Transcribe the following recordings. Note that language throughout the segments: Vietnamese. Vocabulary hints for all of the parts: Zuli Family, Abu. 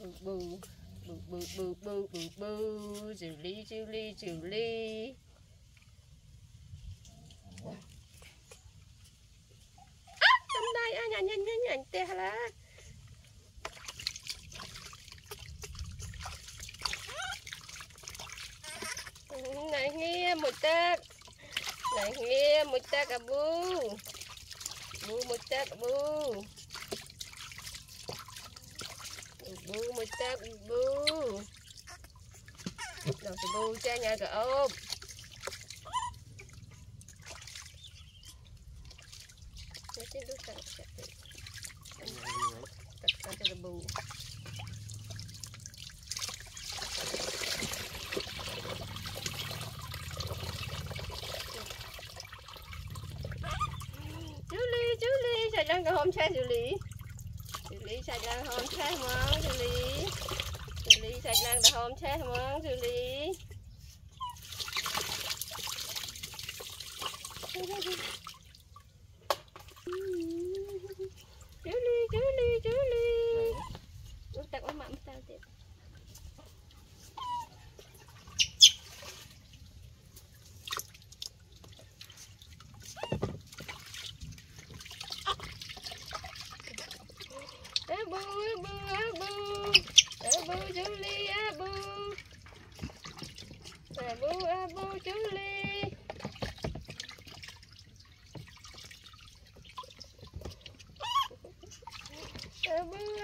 Boo boo boo boo boo boo boo. Zuli Zuli Zuli. Ah, hôm nay anh nhận tiền là. Này nghe một tát, này nghe một tát Abu, bu một tát Abu. Bu một tát bu, đầu bu cha nhà cả ôm. Nói chuyện đứa con sẽ tự, tập con cho bu. Đang cái hôm xe xử lý sạch đang hôm xe món xử lý sạch đang cái hôm xe món xử lý lúc tặng ông mặn sao tiếp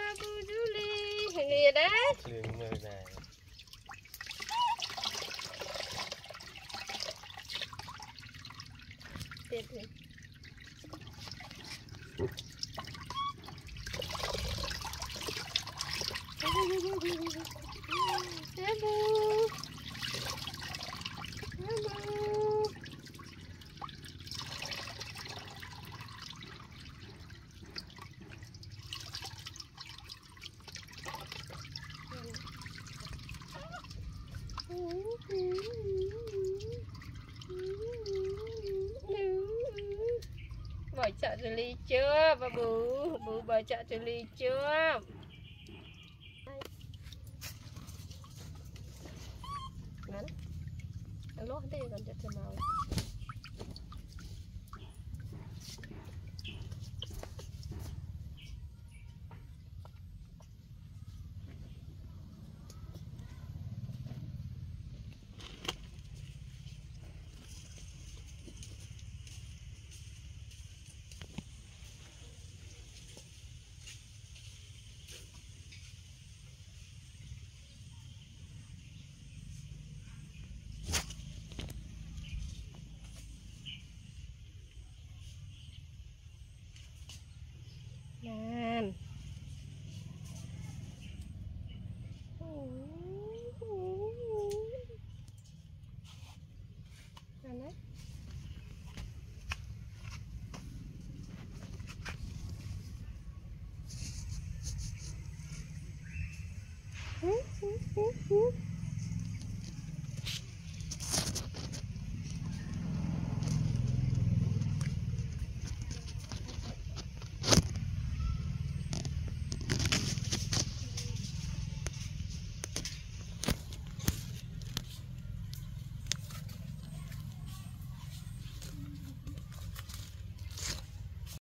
Abu Zuli, nghe đấy. Lương người này. Tiếp đi. Bỏ chợ xử lý chưa? Và bố bỏ chợ xử lý chưa? Ngắn lốt đi còn chặt thêm màu. Nam Nam đấy.